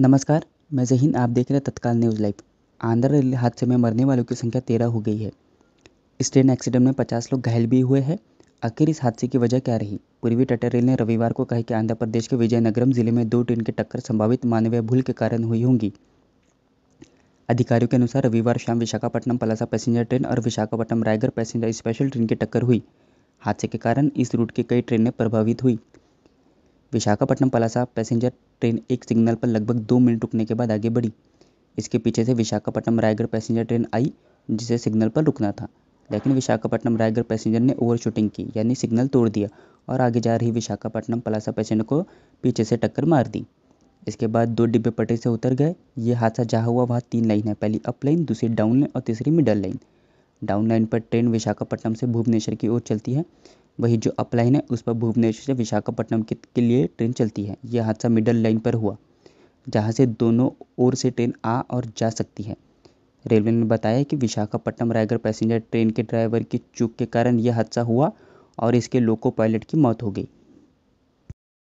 नमस्कार, मैं जहीन। आप देख रहे हैं तत्काल न्यूज़ लाइव। आंध्र रेल हादसे में मरने वालों की संख्या 13 हो गई है। इस ट्रेन एक्सीडेंट में 50 लोग घायल भी हुए हैं। आखिर इस हादसे की वजह क्या रही? पूर्वी तटीय रेल ने रविवार को कहा कि आंध्र प्रदेश के विजयनगरम जिले में दो ट्रेन की टक्कर संभावित मानवीय भूल के कारण हुई होंगी। अधिकारियों के अनुसार रविवार शाम विशाखापट्टनम पलासा पैसेंजर ट्रेन और Visakhapatnam Raigarh passenger special train की टक्कर हुई। हादसे के कारण इस रूट की कई ट्रेनें प्रभावित हुई। विशाखापट्टनम पलासा पैसेंजर ट्रेन एक सिग्नल पर लगभग 2 मिनट रुकने के बाद आगे बढ़ी। इसके पीछे से विशाखापट्टनम रायगढ़ पैसेंजर ट्रेन आई, जिसे सिग्नल पर रुकना था, लेकिन विशाखापट्टनम रायगढ़ पैसेंजर ने ओवरशूटिंग की, यानी सिग्नल तोड़ दिया और आगे जा रही विशाखापट्टनम पलासा पैसेंजर को पीछे से टक्कर मार दी। इसके बाद 2 डिब्बे पटरी से उतर गए। ये हादसा जहाँ हुआ वहाँ 3 लाइन है, पहली अप लाइन, दूसरी डाउन लाइन और तीसरी मिडल लाइन। डाउन लाइन पर ट्रेन विशाखापट्टनम से भुवनेश्वर की ओर चलती है, वहीं जो अप लाइन है उस पर भुवनेश्वर से विशाखापट्टनम के लिए ट्रेन चलती है। यह हादसा मिडल लाइन पर हुआ, जहां से दोनों ओर से ट्रेन आ और जा सकती है। रेलवे ने बताया कि विशाखापट्टनम रायगढ़ पैसेंजर ट्रेन के ड्राइवर की चूक के कारण यह हादसा हुआ और इसके लोको पायलट की मौत हो गई।